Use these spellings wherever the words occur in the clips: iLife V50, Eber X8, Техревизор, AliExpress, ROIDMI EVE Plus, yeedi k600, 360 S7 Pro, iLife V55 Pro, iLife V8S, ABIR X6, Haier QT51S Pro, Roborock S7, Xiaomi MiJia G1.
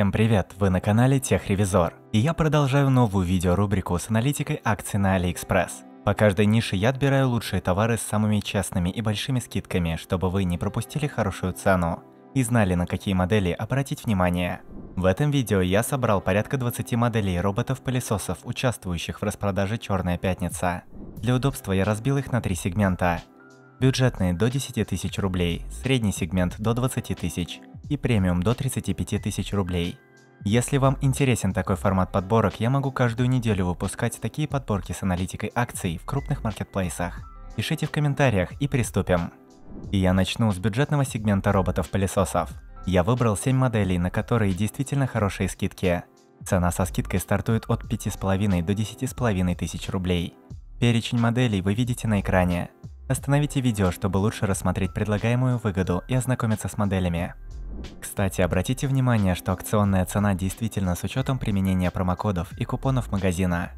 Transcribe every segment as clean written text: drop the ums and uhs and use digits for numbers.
Всем привет, вы на канале Техревизор, и я продолжаю новую видеорубрику с аналитикой акций на AliExpress. По каждой нише я отбираю лучшие товары с самыми частными и большими скидками, чтобы вы не пропустили хорошую цену и знали, на какие модели обратить внимание. В этом видео я собрал порядка 20 моделей роботов-пылесосов, участвующих в распродаже «Черная пятница». Для удобства я разбил их на 3 сегмента. Бюджетные до 10 тысяч рублей, средний сегмент до 20 тысяч и премиум до 35 тысяч рублей. Если вам интересен такой формат подборок, я могу каждую неделю выпускать такие подборки с аналитикой акций в крупных маркетплейсах. Пишите в комментариях и приступим. И я начну с бюджетного сегмента роботов-пылесосов. Я выбрал 7 моделей, на которые действительно хорошие скидки. Цена со скидкой стартует от 5,5 до 10,5 тысяч рублей. Перечень моделей вы видите на экране. Остановите видео, чтобы лучше рассмотреть предлагаемую выгоду и ознакомиться с моделями. Кстати, обратите внимание, что акционная цена действительно с учетом применения промокодов и купонов магазина.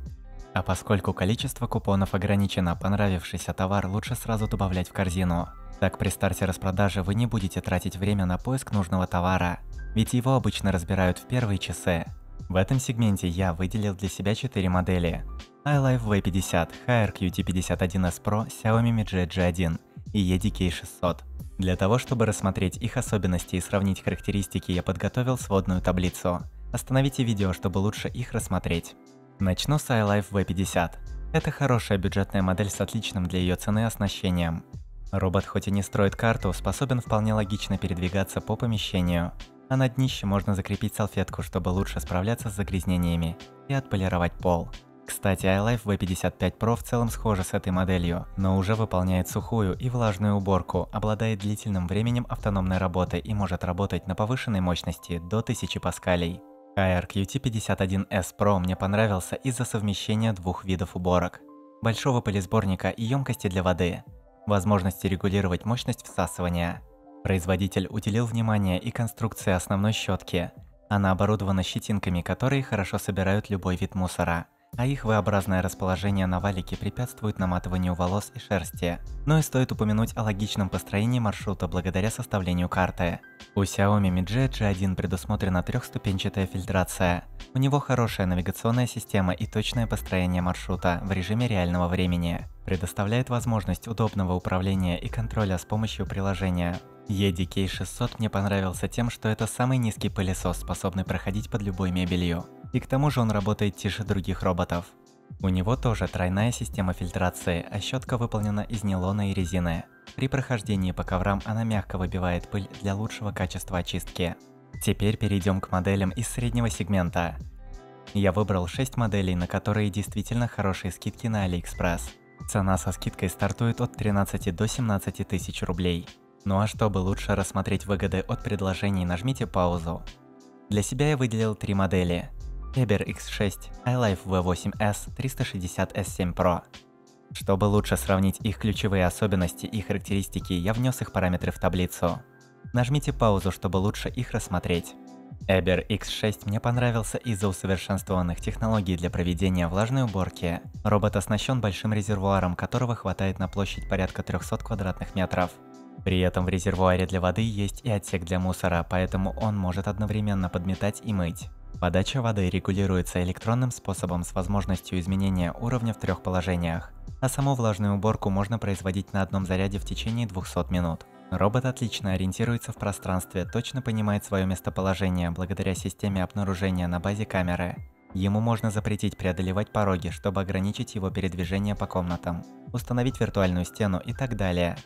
А поскольку количество купонов ограничено, понравившийся товар лучше сразу добавлять в корзину. Так при старте распродажи вы не будете тратить время на поиск нужного товара, ведь его обычно разбирают в первые часы. В этом сегменте я выделил для себя 4 модели: iLife V50, Haier QT51S Pro, Xiaomi MiJia G1 и yeedi k600. Для того, чтобы рассмотреть их особенности и сравнить характеристики, я подготовил сводную таблицу. Остановите видео, чтобы лучше их рассмотреть. Начну с iLife V50. Это хорошая бюджетная модель с отличным для ее цены оснащением. Робот хоть и не строит карту, способен вполне логично передвигаться по помещению, а на днище можно закрепить салфетку, чтобы лучше справляться с загрязнениями и отполировать пол. Кстати, iLife V55 Pro в целом схожа с этой моделью, но уже выполняет сухую и влажную уборку, обладает длительным временем автономной работы и может работать на повышенной мощности до 1000 паскалей. Haier QT51S Pro мне понравился из-за совмещения двух видов уборок: большого пылесборника и емкости для воды. Возможности регулировать мощность всасывания. Производитель уделил внимание и конструкции основной щетки. Она оборудована щетинками, которые хорошо собирают любой вид мусора, а их V-образное расположение на валике препятствует наматыванию волос и шерсти. Но и стоит упомянуть о логичном построении маршрута благодаря составлению карты. У Xiaomi MiJia G1 предусмотрена трехступенчатая фильтрация. У него хорошая навигационная система и точное построение маршрута в режиме реального времени. Предоставляет возможность удобного управления и контроля с помощью приложения. yeedi k600 мне понравился тем, что это самый низкий пылесос, способный проходить под любой мебелью. И к тому же он работает тише других роботов. У него тоже тройная система фильтрации, а щетка выполнена из нейлона и резины. При прохождении по коврам она мягко выбивает пыль для лучшего качества очистки. Теперь перейдем к моделям из среднего сегмента. Я выбрал 6 моделей, на которые действительно хорошие скидки на AliExpress. Цена со скидкой стартует от 13 до 17 тысяч рублей. Ну а чтобы лучше рассмотреть выгоды от предложений, нажмите паузу. Для себя я выделил 3 модели: Eber X6, iLife V8S, 360 S7 Pro. Чтобы лучше сравнить их ключевые особенности и характеристики, я внес их параметры в таблицу. Нажмите паузу, чтобы лучше их рассмотреть. Eber X6 мне понравился из-за усовершенствованных технологий для проведения влажной уборки. Робот оснащен большим резервуаром, которого хватает на площадь порядка 300 квадратных метров. При этом в резервуаре для воды есть и отсек для мусора, поэтому он может одновременно подметать и мыть. Подача воды регулируется электронным способом с возможностью изменения уровня в 3 положениях, а саму влажную уборку можно производить на одном заряде в течение 200 минут. Робот отлично ориентируется в пространстве, точно понимает свое местоположение благодаря системе обнаружения на базе камеры. Ему можно запретить преодолевать пороги, чтобы ограничить его передвижение по комнатам, установить виртуальную стену и так далее.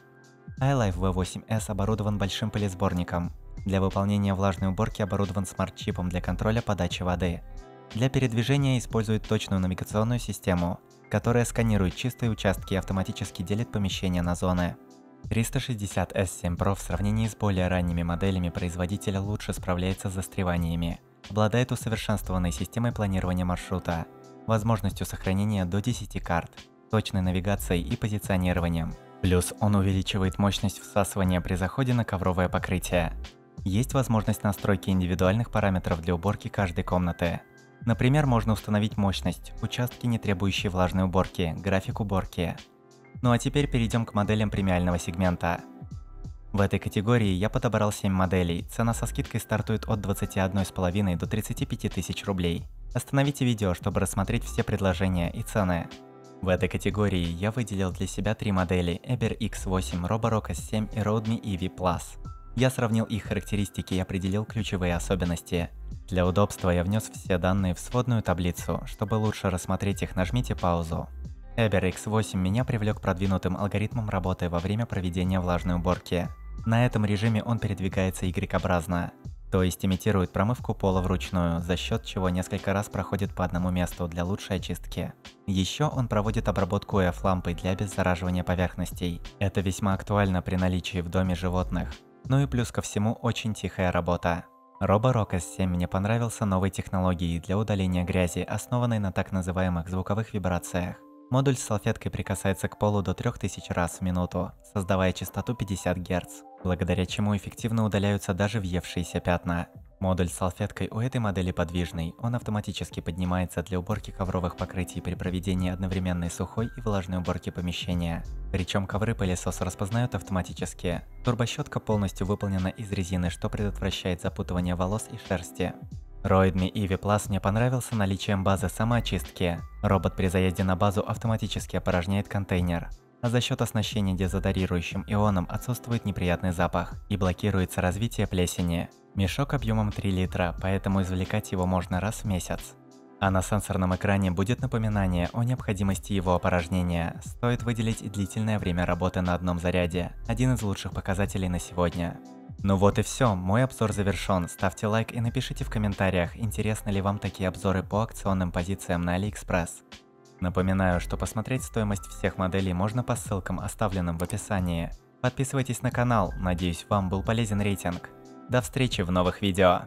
iLife V8S оборудован большим пылесборником. Для выполнения влажной уборки оборудован смарт-чипом для контроля подачи воды. Для передвижения использует точную навигационную систему, которая сканирует чистые участки и автоматически делит помещение на зоны. 360 S7 Pro в сравнении с более ранними моделями производителя лучше справляется с застреваниями, обладает усовершенствованной системой планирования маршрута, возможностью сохранения до 10 карт, точной навигацией и позиционированием. Плюс он увеличивает мощность всасывания при заходе на ковровое покрытие. Есть возможность настройки индивидуальных параметров для уборки каждой комнаты. Например, можно установить мощность, участки, не требующие влажной уборки, график уборки. Ну а теперь перейдем к моделям премиального сегмента. В этой категории я подобрал 7 моделей, цена со скидкой стартует от 21,5 до 35 тысяч рублей. Остановите видео, чтобы рассмотреть все предложения и цены. В этой категории я выделил для себя 3 модели Eber X8, Roborock S7 и ROIDMI EVE Plus. Я сравнил их характеристики и определил ключевые особенности. Для удобства я внес все данные в сводную таблицу, чтобы лучше рассмотреть их, нажмите паузу. Eber X8 меня привлек продвинутым алгоритмом работы во время проведения влажной уборки. На этом режиме он передвигается Y-образно, то есть имитирует промывку пола вручную, за счет чего несколько раз проходит по одному месту для лучшей очистки. Еще он проводит обработку ЭФ-лампой для обеззараживания поверхностей. Это весьма актуально при наличии в доме животных. Ну и плюс ко всему очень тихая работа. Roborock S7 мне понравился новой технологией для удаления грязи, основанной на так называемых звуковых вибрациях. Модуль с салфеткой прикасается к полу до 3000 раз в минуту, создавая частоту 50 Гц, благодаря чему эффективно удаляются даже въевшиеся пятна. Модуль с салфеткой у этой модели подвижный, он автоматически поднимается для уборки ковровых покрытий при проведении одновременной сухой и влажной уборки помещения. Причем ковры пылесос распознают автоматически. Турбощетка полностью выполнена из резины, что предотвращает запутывание волос и шерсти. ROIDMI EVE Plus мне понравился наличием базы самоочистки. Робот при заезде на базу автоматически опорожняет контейнер, а за счет оснащения дезодорирующим ионом отсутствует неприятный запах и блокируется развитие плесени. Мешок объемом 3 литра, поэтому извлекать его можно раз в месяц. А на сенсорном экране будет напоминание о необходимости его опорожнения. Стоит выделить и длительное время работы на одном заряде, один из лучших показателей на сегодня. Ну вот и все, мой обзор завершен, ставьте лайк и напишите в комментариях, интересны ли вам такие обзоры по акционным позициям на AliExpress. Напоминаю, что посмотреть стоимость всех моделей можно по ссылкам, оставленным в описании. Подписывайтесь на канал, надеюсь, вам был полезен рейтинг. До встречи в новых видео!